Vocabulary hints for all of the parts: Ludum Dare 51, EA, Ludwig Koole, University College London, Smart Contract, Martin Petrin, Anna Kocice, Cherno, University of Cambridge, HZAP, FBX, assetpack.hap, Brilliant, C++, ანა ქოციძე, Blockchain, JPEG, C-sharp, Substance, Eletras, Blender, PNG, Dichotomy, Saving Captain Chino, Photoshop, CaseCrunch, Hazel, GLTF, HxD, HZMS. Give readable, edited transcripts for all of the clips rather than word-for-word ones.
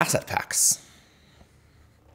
Asset packs.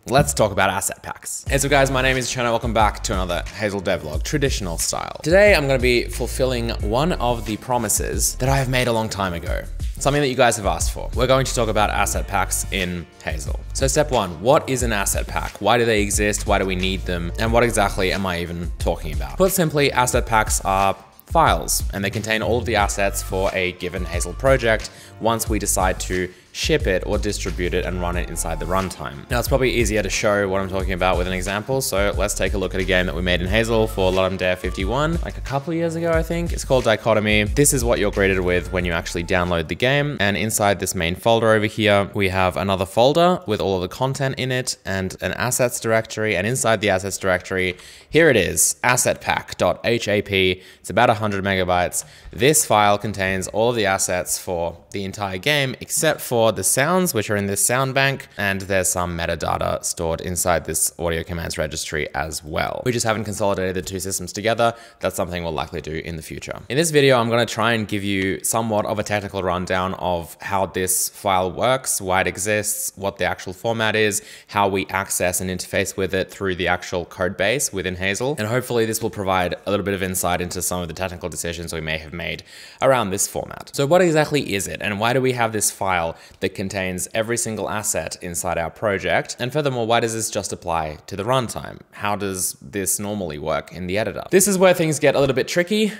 Let's talk about asset packs. Hey, so guys, my name is Cherno. Welcome back to another Hazel devlog, traditional style. Today, I'm gonna be fulfilling one of the promises that I have made a long time ago. Something that you guys have asked for. We're going to talk about asset packs in Hazel. So step one, what is an asset pack? Why do they exist? Why do we need them? And what exactly am I even talking about? Put simply, asset packs are files, and they contain all of the assets for a given Hazel project once we decide to ship it or distribute it and run it inside the runtime. Now, it's probably easier to show what I'm talking about with an example, so let's take a look at a game that we made in Hazel for Ludum Dare 51, like a couple years ago, I think. It's called Dichotomy. This is what you're greeted with when you actually download the game, and inside this main folder over here, we have another folder with all of the content in it and an assets directory, and inside the assets directory, here it is, assetpack.hap. It's about 100 megabytes. This file contains all of the assets for the entire game, except for the sounds, which are in this sound bank, and there's some metadata stored inside this audio commands registry as well. We just haven't consolidated the two systems together. That's something we'll likely do in the future. In this video, I'm going to try and give you somewhat of a technical rundown of how this file works, why it exists, what the actual format is, how we access and interface with it through the actual code base within Hazel. And hopefully this will provide a little bit of insight into some of the technical decisions we may have made around this format. So what exactly is it, and why do we have this file that contains every single asset inside our project? And furthermore, why does this just apply to the runtime? How does this normally work in the editor? This is where things get a little bit tricky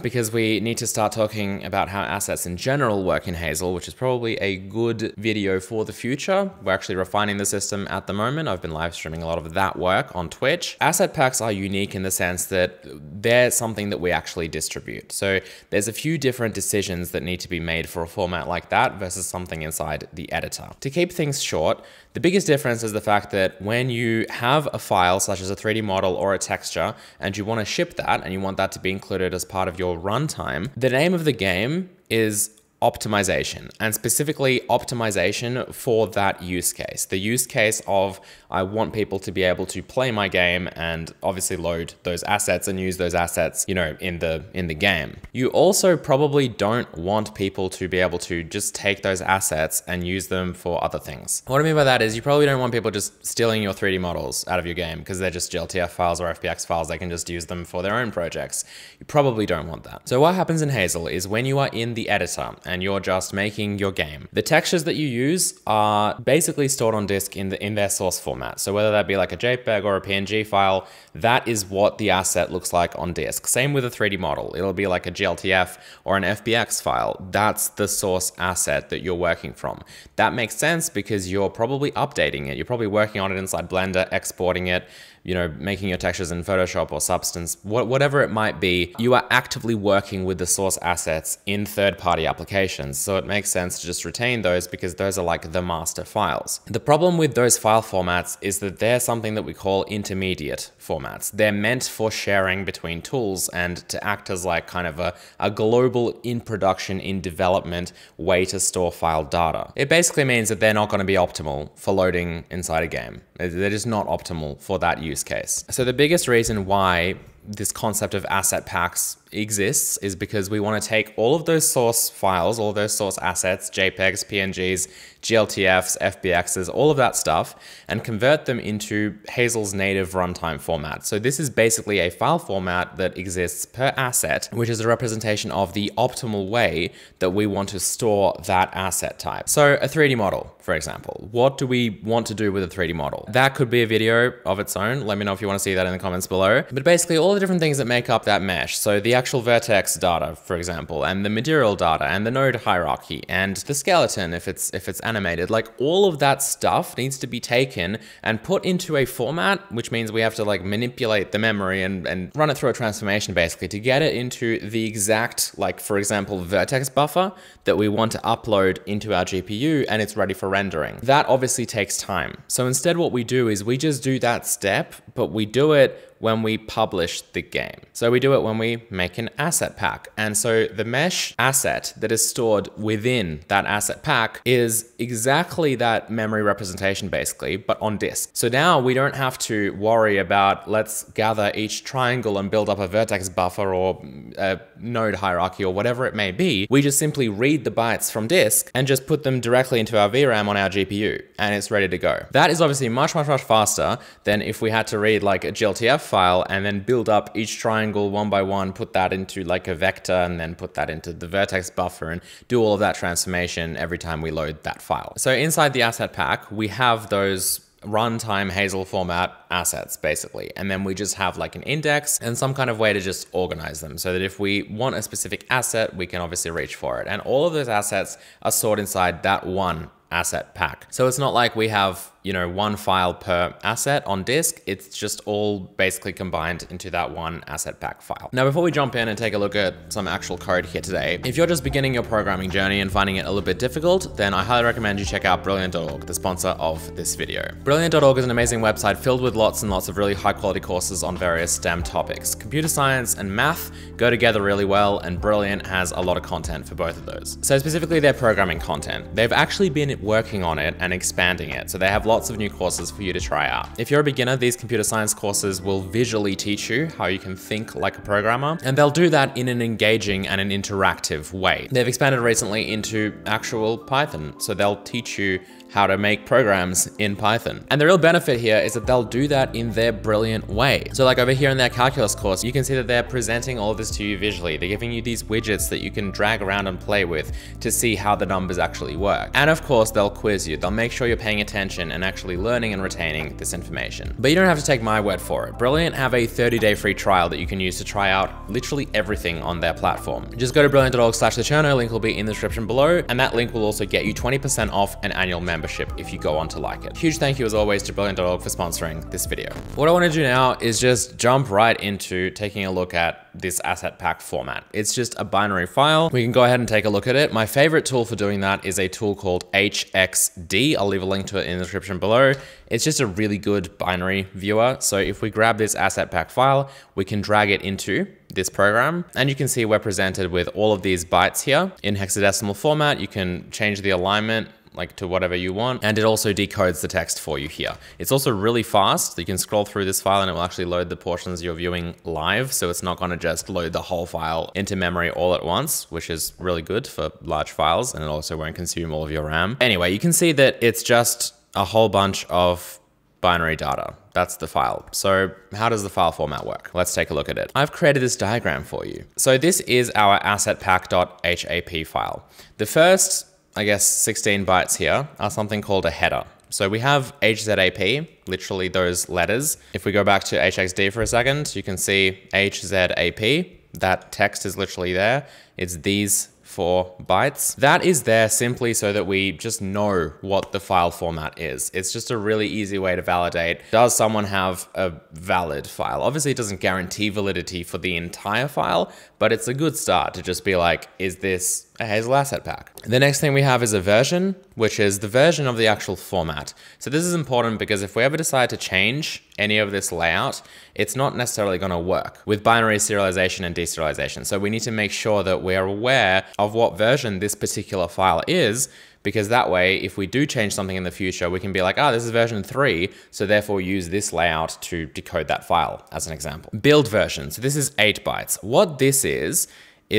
because we need to start talking about how assets in general work in Hazel, which is probably a good video for the future. We're actually refining the system at the moment. I've been live streaming a lot of that work on Twitch. Asset packs are unique in the sense that they're something that we actually distribute. So there's a few different decisions that need to be made for a format like that versus something inside the editor. To keep things short, the biggest difference is the fact that when you have a file such as a 3D model or a texture, and you want to ship that and you want that to be included as part of your runtime, the name of the game is optimization, and specifically optimization for that use case. The use case of, I want people to be able to play my game and obviously load those assets and use those assets, you know, in the game. You also probably don't want people to be able to just take those assets and use them for other things. What I mean by that is you probably don't want people just stealing your 3D models out of your game because they're just GLTF files or FBX files. They can just use them for their own projects. You probably don't want that. So what happens in Hazel is when you are in the editor and you're just making your game, the textures that you use are basically stored on disk in their source format. So whether that be like a JPEG or a PNG file, that is what the asset looks like on disk. Same with a 3D model. It'll be like a GLTF or an FBX file. That's the source asset that you're working from. That makes sense because you're probably updating it. You're probably working on it inside Blender, exporting it, you know, making your textures in Photoshop or Substance, whatever it might be. You are actively working with the source assets in third-party applications. So it makes sense to just retain those because those are like the master files. The problem with those file formats is that they're something that we call intermediate formats. They're meant for sharing between tools and to act as like kind of a global in production, in development way to store file data. It basically means that they're not going to be optimal for loading inside a game. They're just not optimal for that use case. So the biggest reason why this concept of asset packs exists is because we want to take all of those source files, all those source assets, JPEGs, PNGs, GLTFs, FBXs, all of that stuff, and convert them into Hazel's native runtime format. So this is basically a file format that exists per asset, which is a representation of the optimal way that we want to store that asset type. So a 3D model, for example, what do we want to do with a 3D model? That could be a video of its own. Let me know if you want to see that in the comments below. But basically all the different things that make up that mesh. So the actual vertex data, for example, and the material data and the node hierarchy and the skeleton, if it's animated, like all of that stuff needs to be taken and put into a format, which means we have to like manipulate the memory and run it through a transformation basically to get it into the exact, like for example, vertex buffer that we want to upload into our GPU and it's ready for rendering. That obviously takes time. So instead what we do is we just do that step, but we do it when we publish the game. So we do it when we make an asset pack. And so the mesh asset that is stored within that asset pack is exactly that memory representation basically, but on disk. So now we don't have to worry about let's gather each triangle and build up a vertex buffer or a node hierarchy or whatever it may be. We just simply read the bytes from disk and just put them directly into our VRAM on our GPU and it's ready to go. That is obviously much, much, much faster than if we had to read like a GLTF file and then build up each triangle one by one, put that into like a vector and then put that into the vertex buffer and do all of that transformation every time we load that file. So inside the asset pack, we have those runtime Hazel format assets basically. And then we just have like an index and some kind of way to just organize them so that if we want a specific asset, we can obviously reach for it. And all of those assets are stored inside that one asset pack. So it's not like we have, you know, one file per asset on disk. It's just all basically combined into that one asset pack file. Now, before we jump in and take a look at some actual code here today, if you're just beginning your programming journey and finding it a little bit difficult, then I highly recommend you check out Brilliant.org, the sponsor of this video. Brilliant.org is an amazing website filled with lots and lots of really high quality courses on various STEM topics. Computer science and math go together really well, and Brilliant has a lot of content for both of those. So specifically their programming content, they've actually been working on it and expanding it. So they have lots of new courses for you to try out. If you're a beginner, these computer science courses will visually teach you how you can think like a programmer, and they'll do that in an engaging and an interactive way. They've expanded recently into actual Python. So they'll teach you how to make programs in Python. And the real benefit here is that they'll do that in their brilliant way. So like over here in their calculus course, you can see that they're presenting all of this to you visually. They're giving you these widgets that you can drag around and play with to see how the numbers actually work. And of course, they'll quiz you. They'll make sure you're paying attention and actually learning and retaining this information. But you don't have to take my word for it. Brilliant have a 30-day free trial that you can use to try out literally everything on their platform. Just go to brilliant.org/thecherno, link will be in the description below, and that link will also get you 20% off an annual membership if you go on to like it. Huge thank you as always to Brilliant.org for sponsoring this video. What I want to do now is just jump right into taking a look at this asset pack format. It's just a binary file. We can go ahead and take a look at it. My favorite tool for doing that is a tool called HxD. I'll leave a link to it in the description below. It's just a really good binary viewer. So if we grab this asset pack file, we can drag it into this program. And you can see we're presented with all of these bytes here in hexadecimal format. You can change the alignment like to whatever you want. And it also decodes the text for you here. It's also really fast. You can scroll through this file and it will actually load the portions you're viewing live. So it's not gonna just load the whole file into memory all at once, which is really good for large files. And it also won't consume all of your RAM. Anyway, you can see that it's just a whole bunch of binary data. That's the file. So how does the file format work? Let's take a look at it. I've created this diagram for you. So this is our assetpack.hap file. The first, I guess 16 bytes here are something called a header. So we have HZAP, literally those letters. If we go back to HxD for a second, you can see HZAP, that text is literally there. It's these 4 bytes. That is there simply so that we just know what the file format is. It's just a really easy way to validate. Does someone have a valid file? Obviously it doesn't guarantee validity for the entire file, but it's a good start to just be like, is this a Hazel asset pack? The next thing we have is a version, which is the version of the actual format. So this is important because if we ever decide to change any of this layout, it's not necessarily gonna work with binary serialization and deserialization. So we need to make sure that we are aware of what version this particular file is, because that way, if we do change something in the future, we can be like, ah, oh, this is version 3. So therefore use this layout to decode that file as an example. Build version, so this is 8 bytes. What this is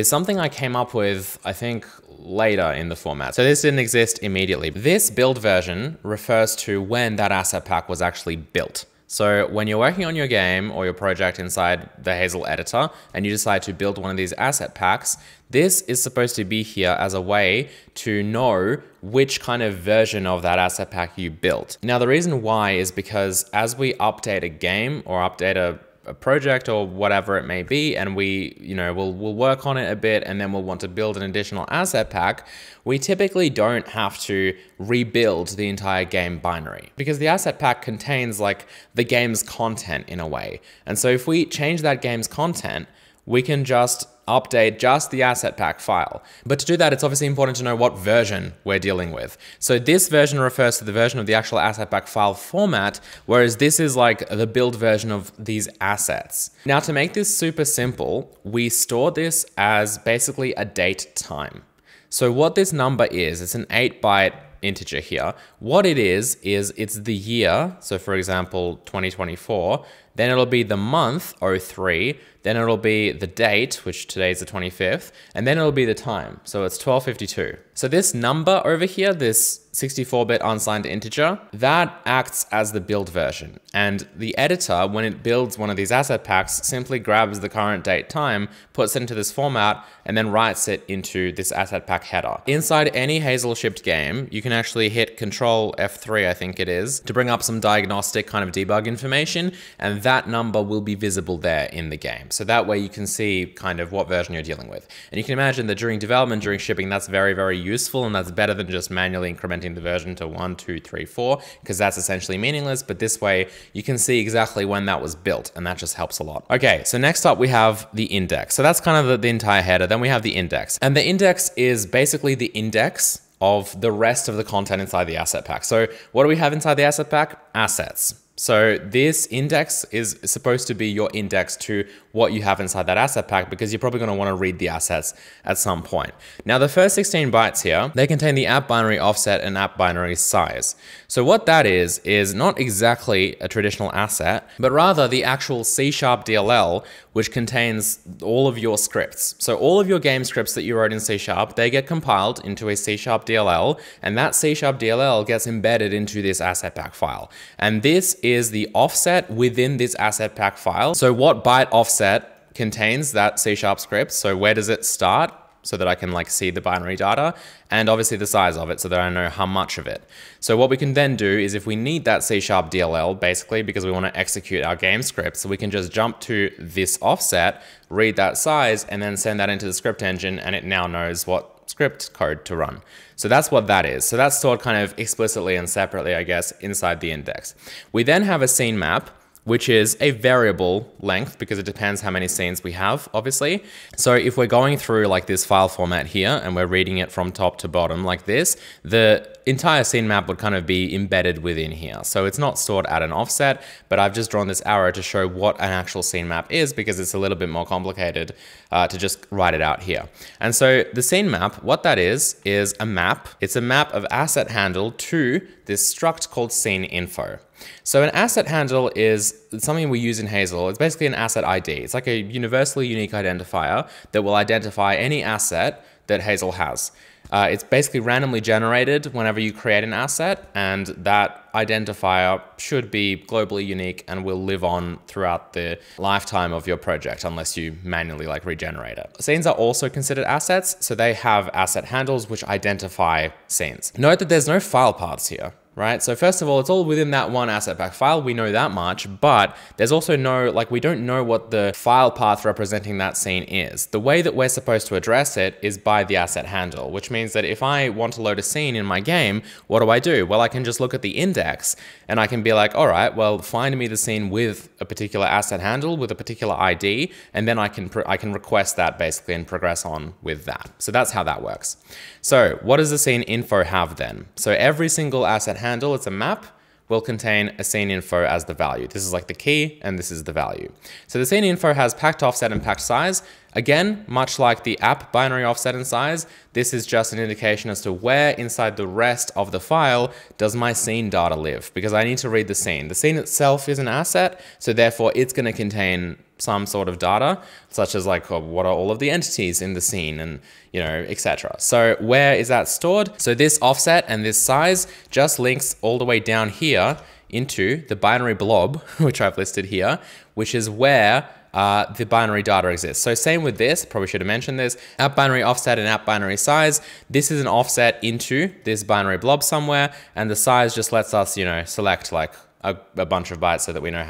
something I came up with, I think, later in the format. So this didn't exist immediately. This build version refers to when that asset pack was actually built. So when you're working on your game or your project inside the Hazel editor, and you decide to build one of these asset packs, this is supposed to be here as a way to know which kind of version of that asset pack you built. Now, the reason why is because as we update a game or update a project or whatever it may be, and we, you know, we'll work on it a bit and then we'll want to build an additional asset pack, we typically don't have to rebuild the entire game binary because the asset pack contains like the game's content in a way. And so if we change that game's content, we can just update just the asset pack file. But to do that, it's obviously important to know what version we're dealing with. So this version refers to the version of the actual asset pack file format, whereas this is like the build version of these assets. Now to make this super simple, we store this as basically a date time. So what this number is, it's an 8-byte integer here. What it is it's the year. So for example, 2024, then it'll be the month 03, then it'll be the date, which today's the 25th, and then it'll be the time. So it's 12:52. So this number over here, this 64-bit unsigned integer, that acts as the build version. And the editor, when it builds one of these asset packs, simply grabs the current date time, puts it into this format, and then writes it into this asset pack header. Inside any Hazel shipped game, you can actually hit Control F3, I think it is, to bring up some diagnostic kind of debug information, and that number will be visible there in the game. So that way you can see kind of what version you're dealing with. And you can imagine that during development, during shipping, that's very, very useful. And that's better than just manually incrementing the version to 1, 2, 3, 4, because that's essentially meaningless. But this way you can see exactly when that was built, and that just helps a lot. Okay, so next up we have the index. So that's kind of the entire header. Then we have the index, and the index is basically the index of the rest of the content inside the asset pack. So what do we have inside the asset pack? Assets. So this index is supposed to be your index to what you have inside that asset pack, because you're probably going to want to read the assets at some point. Now the first 16 bytes here, they contain the app binary offset and app binary size. So what that is not exactly a traditional asset, but rather the actual C-sharp DLL, which contains all of your scripts. So all of your game scripts that you wrote in C-sharp, they get compiled into a C-sharp DLL, and that C-sharp DLL gets embedded into this asset pack file. And this is the offset within this asset pack file. So what byte offset contains that C-sharp script? So where does it start, so that I can like see the binary data, and obviously the size of it so that I know how much of it. So what we can then do is, if we need that C-sharp DLL, basically because we want to execute our game script, so we can just jump to this offset, read that size, and then send that into the script engine, and it now knows what script code to run. So that's what that is. So that's stored kind of explicitly and separately, I guess, inside the index. We then have a scene map, which is a variable length because it depends how many scenes we have, obviously. So if we're going through like this file format here and we're reading it from top to bottom like this, the entire scene map would kind of be embedded within here. So it's not stored at an offset, but I've just drawn this arrow to show what an actual scene map is, because it's a little bit more complicated to just write it out here. And so the scene map, what that is a map. It's a map of asset handle to this struct called scene info. So an asset handle is something we use in Hazel. It's basically an asset ID. It's like a universally unique identifier that will identify any asset that Hazel has. It's basically randomly generated whenever you create an asset, and that identifier should be globally unique and will live on throughout the lifetime of your project, unless you manually like regenerate it. Scenes are also considered assets, so they have asset handles which identify scenes. Note that there's no file paths here. Right? So first of all, it's all within that one asset pack file. We know that much, but there's also no, like, we don't know what the file path representing that scene is. The way that we're supposed to address it is by the asset handle, which means that if I want to load a scene in my game, what do? Well, I can just look at the index and I can be like, all right, well, find me the scene with a particular asset handle, with a particular ID, and then I can request that basically and progress on with that. So that's how that works. So what does the scene info have then? So every single asset handle, it's a map, will contain a scene info as the value. This is like the key, and this is the value. So the scene info has packed offset and packed size. Again, much like the app binary offset and size, this is just an indication as to where inside the rest of the file does my scene data live, because I need to read the scene. The scene itself is an asset, so therefore it's going to contain some sort of data, such as like, oh, what are all of the entities in the scene, and you know, etc. So where is that stored? So this offset and this size just links all the way down here into the binary blob, which I've listed here, which is where the binary data exists. So same with this, probably should have mentioned this, app binary offset and app binary size. This is an offset into this binary blob somewhere, and the size just lets us, you know, select like a bunch of bytes so that we know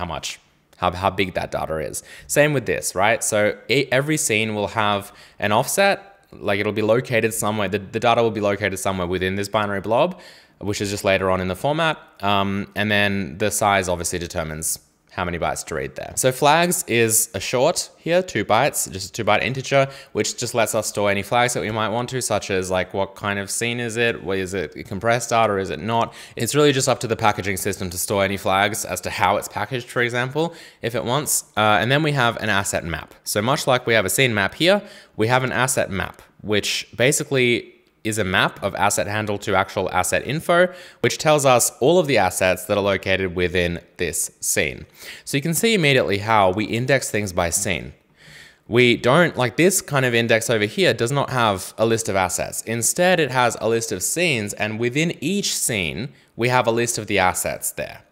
how big that data is. Same with this, right? So every scene will have an offset, like it'll be located somewhere, the data will be located somewhere within this binary blob, which is just later on in the format. And then the size obviously determines how many bytes to read there. So flags is a short here, 2 bytes, just a 2 byte integer, which just lets us store any flags that we might want to, such as like what kind of scene is it? Is it compressed data or is it not? It's really just up to the packaging system to store any flags as to how it's packaged, for example, if it wants. And then we have an asset map. So much like we have a scene map here, we have an asset map, which basically is a map of asset handle to actual asset info, which tells us all of the assets that are located within this scene. So you can see immediately how we index things by scene. We don't, like this kind of index over here does not have a list of assets. Instead, it has a list of scenes, and within each scene, we have a list of the assets there.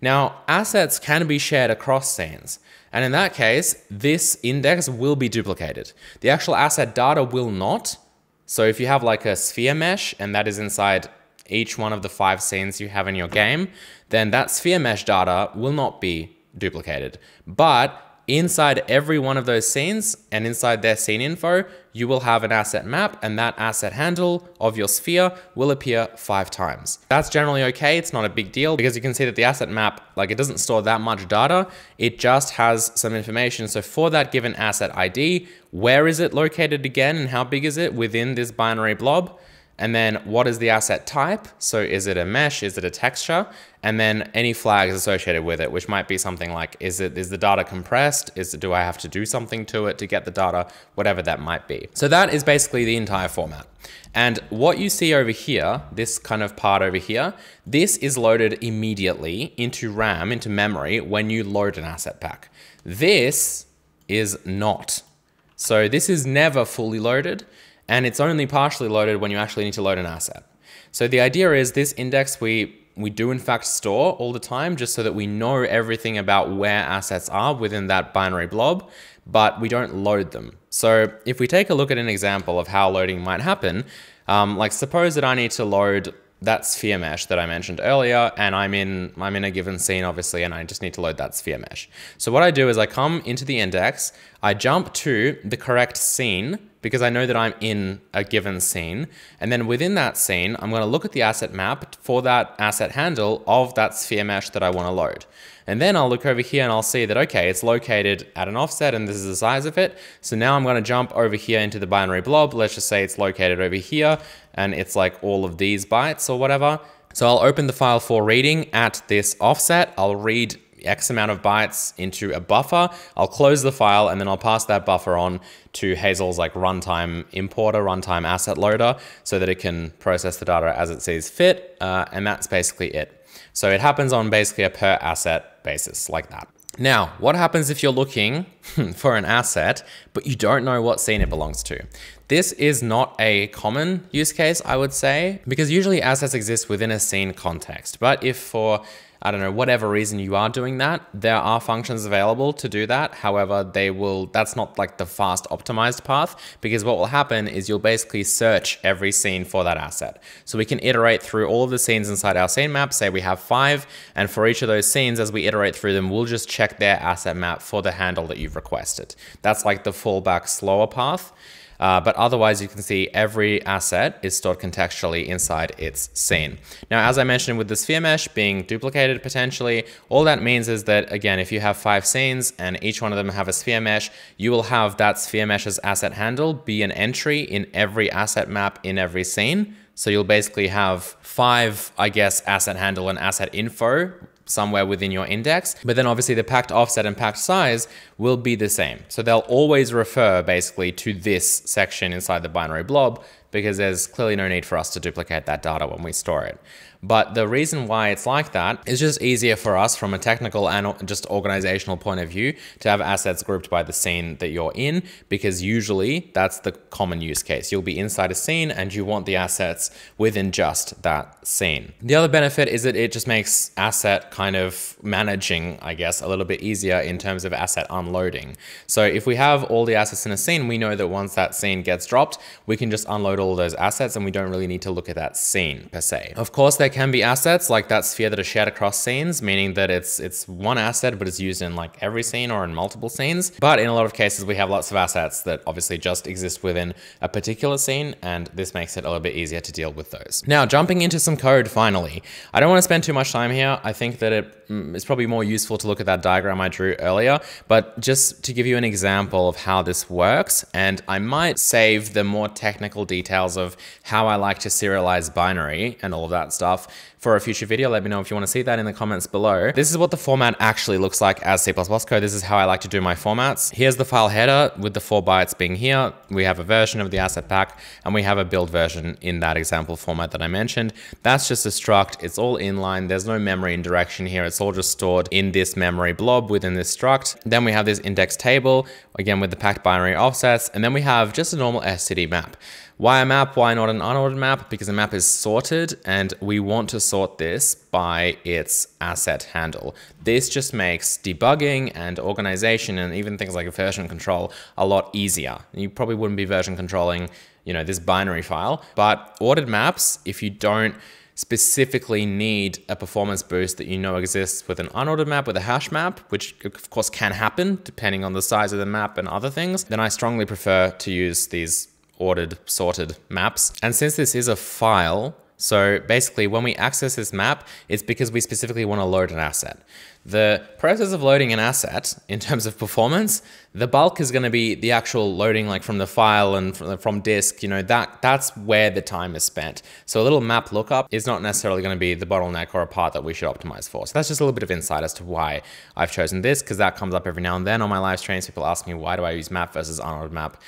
Now, assets can be shared across scenes. And in that case, this index will be duplicated. The actual asset data will not. So if you have like a sphere mesh and that is inside each one of the 5 scenes you have in your game, then that sphere mesh data will not be duplicated. But inside every one of those scenes and inside their scene info, you will have an asset map, and that asset handle of your sphere will appear 5 times. That's generally okay. It's not a big deal because you can see that the asset map, like it doesn't store that much data. It just has some information. So for that given asset ID, where is it located again and how big is it within this binary blob? And then what is the asset type? So is it a mesh? Is it a texture? And then any flags associated with it, which might be something like, is the data compressed? Do I have to do something to it to get the data? Whatever that might be. So that is basically the entire format. And what you see over here, this kind of part over here, this is loaded immediately into RAM, into memory, when you load an asset pack. This is not. So this is never fully loaded. And it's only partially loaded when you actually need to load an asset. So the idea is this index we do in fact store all the time, just so that we know everything about where assets are within that binary blob, but we don't load them. So if we take a look at an example of how loading might happen, like suppose that I need to load that sphere mesh that I mentioned earlier, and I'm in a given scene, obviously, and I just need to load that sphere mesh. So what I do is I come into the index, I jump to the correct scene, because I know that I'm in a given scene. And then within that scene, I'm gonna look at the asset map for that asset handle of that sphere mesh that I wanna load. And then I'll look over here and I'll see that, okay, it's located at an offset and this is the size of it. So now I'm gonna jump over here into the binary blob. Let's just say it's located over here and it's like all of these bytes or whatever. So I'll open the file for reading at this offset. I'll read X amount of bytes into a buffer. I'll close the file and then I'll pass that buffer on to Hazel's like runtime importer, runtime asset loader, so that it can process the data as it sees fit. And that's basically it. So it happens on basically a per asset basis like that. Now, what happens if you're looking for an asset, but you don't know what scene it belongs to? This is not a common use case, I would say, because usually assets exist within a scene context. But if for, I don't know, whatever reason you are doing that, there are functions available to do that. However, that's not like the fast optimized path, because what will happen is you'll basically search every scene for that asset. So we can iterate through all of the scenes inside our scene map, say we have 5, and for each of those scenes, as we iterate through them, we'll just check their asset map for the handle that you've requested. That's like the fallback slower path. But otherwise, you can see every asset is stored contextually inside its scene. Now, as I mentioned with the sphere mesh being duplicated potentially, all that means is that, again, if you have 5 scenes and each one of them have a sphere mesh, you will have that sphere mesh's asset handle be an entry in every asset map in every scene. So you'll basically have 5, I guess, asset handle and asset info somewhere within your index, but then obviously the packed offset and packed size will be the same. So they'll always refer basically to this section inside the binary blob, because there's clearly no need for us to duplicate that data when we store it. But the reason why it's like that is just easier for us from a technical and just organizational point of view to have assets grouped by the scene that you're in, because usually that's the common use case. You'll be inside a scene and you want the assets within just that scene. The other benefit is that it just makes asset kind of managing, I guess, a little bit easier in terms of asset unloading. So if we have all the assets in a scene, we know that once that scene gets dropped, we can just unload all those assets and we don't really need to look at that scene per se. Of course, there can be assets, like that sphere that is shared across scenes, meaning that it's one asset, but it's used in like every scene or in multiple scenes. But in a lot of cases, we have lots of assets that obviously just exist within a particular scene, and this makes it a little bit easier to deal with those. Now, jumping into some code finally. I don't want to spend too much time here. I think that it's probably more useful to look at that diagram I drew earlier, but just to give you an example of how this works, and I might save the more technical details of how I like to serialize binary and all of that stuff for a future video. Let me know if you want to see that in the comments below. This is what the format actually looks like as C++ code. This is how I like to do my formats. Here's the file header with the 4 bytes being here. We have a version of the asset pack, and we have a build version in that example format that I mentioned. That's just a struct. It's all inline. There's no memory indirection here. It's all just stored in this memory blob within this struct. Then we have this index table, again with the packed binary offsets. And then we have just a normal STD map. Why a map? Why not an unordered map? Because a map is sorted, and we want to sort this by its asset handle. This just makes debugging and organization and even things like version control a lot easier. You probably wouldn't be version controlling, you know, this binary file, but ordered maps, if you don't specifically need a performance boost that you know exists with an unordered map, with a hash map, which of course can happen depending on the size of the map and other things, then I strongly prefer to use these ordered, sorted maps. And since this is a file, so basically when we access this map, it's because we specifically want to load an asset. The process of loading an asset in terms of performance, the bulk is going to be the actual loading, like from the file and from disk, you know, that's where the time is spent. So a little map lookup is not necessarily going to be the bottleneck or a part that we should optimize for. So that's just a little bit of insight as to why I've chosen this, because that comes up every now and then on my live streams. People ask me, why do I use map versus unordered map?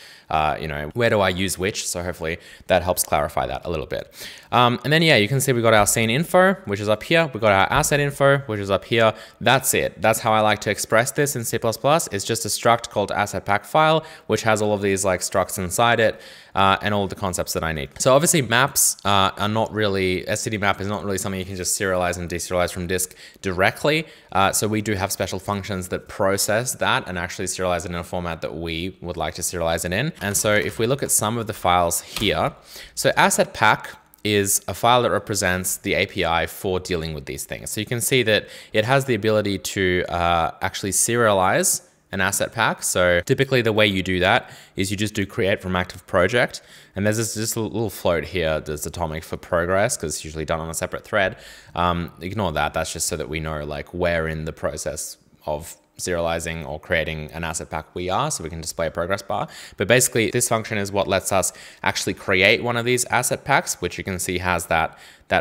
You know, where do I use which? So hopefully that helps clarify that a little bit. And then, yeah, you can see we've got our scene info, which is up here. We've got our asset info, which is up here. That's it. That's how I like to express this in C++. It's just a struct called assetpack_file, which has all of these like structs inside it and all of the concepts that I need. So obviously maps are not really, STD map is not really something you can just serialize and deserialize from disk directly. So we do have special functions that process that and actually serialize it in a format that we would like to serialize it in. And so if we look at some of the files here, so assetpack is a file that represents the API for dealing with these things. So you can see that it has the ability to actually serialize an asset pack. So typically the way you do that is you just do create from active project. And there's this little float here that's atomic for progress, because it's usually done on a separate thread. Ignore that. That's just so that we know like where in the process of serializing or creating an asset pack we are, so we can display a progress bar. But basically this function is what lets us actually create one of these asset packs, which you can see has that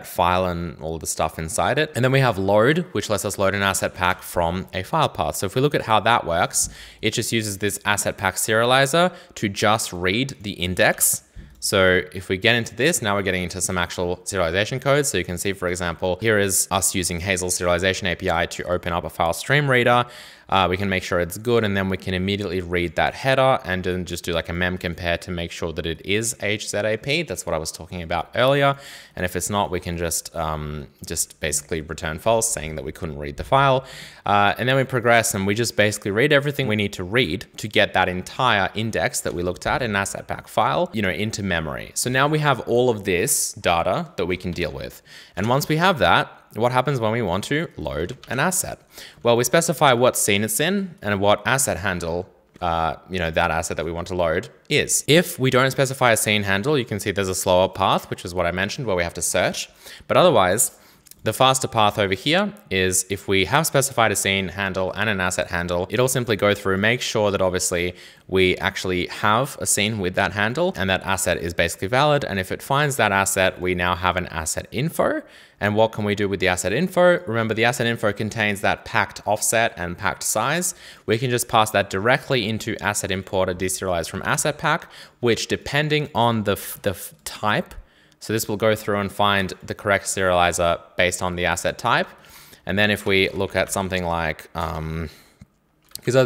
file and all of the stuff inside it. And then we have load, which lets us load an asset pack from a file path. So if we look at how that works, it just uses this asset pack serializer to just read the index. So if we get into this, now we're getting into some actual serialization code. So you can see, for example, here is us using Hazel's serialization API to open up a file stream reader. We can make sure it's good, and then we can immediately read that header and then just do like a mem compare to make sure that it is HZAP. That's what I was talking about earlier. And if it's not, we can just basically return false, saying that we couldn't read the file. And then we progress, and we just basically read everything we need to read to get that entire index that we looked at in assetpack file, you know, into memory. So now we have all of this data that we can deal with. And once we have that, what happens when we want to load an asset? Well, we specify what scene it's in and what asset handle, you know, that asset that we want to load is. If we don't specify a scene handle, you can see there's a slower path, which is what I mentioned, where we have to search. But otherwise, the faster path over here is if we have specified a scene handle and an asset handle, it'll simply go through, make sure that obviously we actually have a scene with that handle and that asset is basically valid. And if it finds that asset, we now have an asset info. And what can we do with the asset info? Remember, the asset info contains that packed offset and packed size. We can just pass that directly into asset importer deserialize from asset pack, which depending on the type, so this will go through and find the correct serializer based on the asset type. And then if we look at something like, because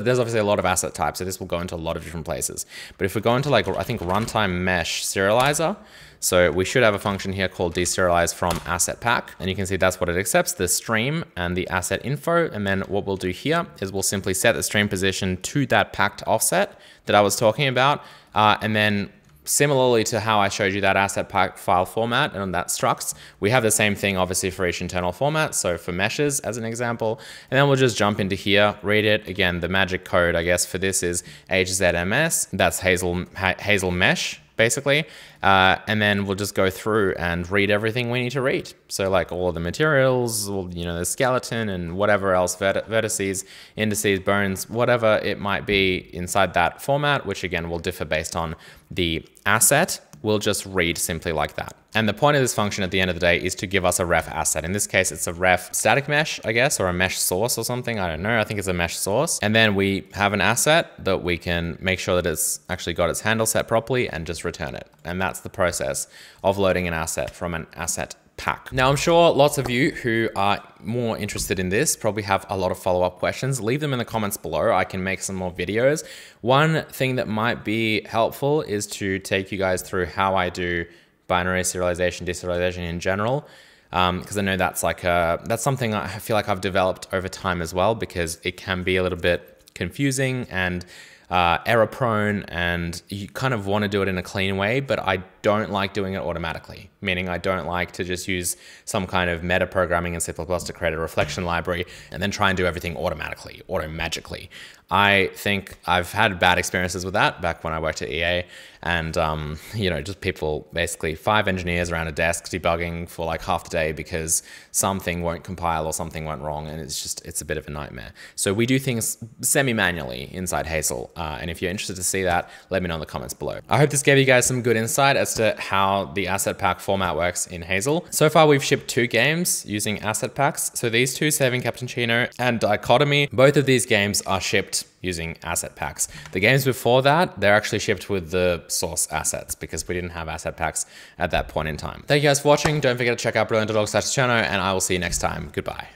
there's obviously a lot of asset types, so this will go into a lot of different places. But if we go into like, I think runtime mesh serializer, so we should have a function here called deserialize from asset pack. And you can see that's what it accepts, the stream and the asset info. And then what we'll do here is we'll simply set the stream position to that packed offset that I was talking about. And then Similarly to how I showed you that asset pack file format and that structs, we have the same thing obviously for each internal format. So for meshes as an example, and then we'll just jump into here, read it. Again, the magic code, I guess, for this is HZMS. That's Hazel mesh basically. And then we'll just go through and read everything we need to read. So like all of the materials, you know, the skeleton and whatever else, vertices, indices, bones, whatever it might be inside that format, which again will differ based on the asset. We'll just read simply like that. And the point of this function at the end of the day is to give us a ref asset. In this case, it's a ref static mesh, I guess, or a mesh source or something. I don't know. I think it's a mesh source. And then we have an asset that we can make sure that it's actually got its handle set properly and just return it. And that's the process of loading an asset from an asset pack. Now, I'm sure lots of you who are more interested in this probably have a lot of follow-up questions. Leave them in the comments below. I can make some more videos. One thing that might be helpful is to take you guys through how I do binary serialization, deserialization in general, because I know that's like that's something I feel like I've developed over time as well, because it can be a little bit confusing and error prone, and you kind of want to do it in a clean way, but I don't like doing it automatically, meaning I don't like to just use some kind of meta programming in C++ to create a reflection library and then try and do everything automatically, automagically. I think I've had bad experiences with that back when I worked at EA, and you know, just people, basically 5 engineers around a desk debugging for like half the day because something won't compile or something went wrong, and it's just, it's a bit of a nightmare. So we do things semi-manually inside Hazel, and if you're interested to see that, let me know in the comments below. I hope this gave you guys some good insight as to how the asset pack format works in Hazel. So far we've shipped 2 games using asset packs. So these two, Saving Captain Chino and Dichotomy, both of these games are shipped using asset packs. The games before that, they're actually shipped with the source assets because we didn't have asset packs at that point in time. Thank you guys for watching. Don't forget to check out Brilliant.org/Cherno, and I will see you next time. Goodbye.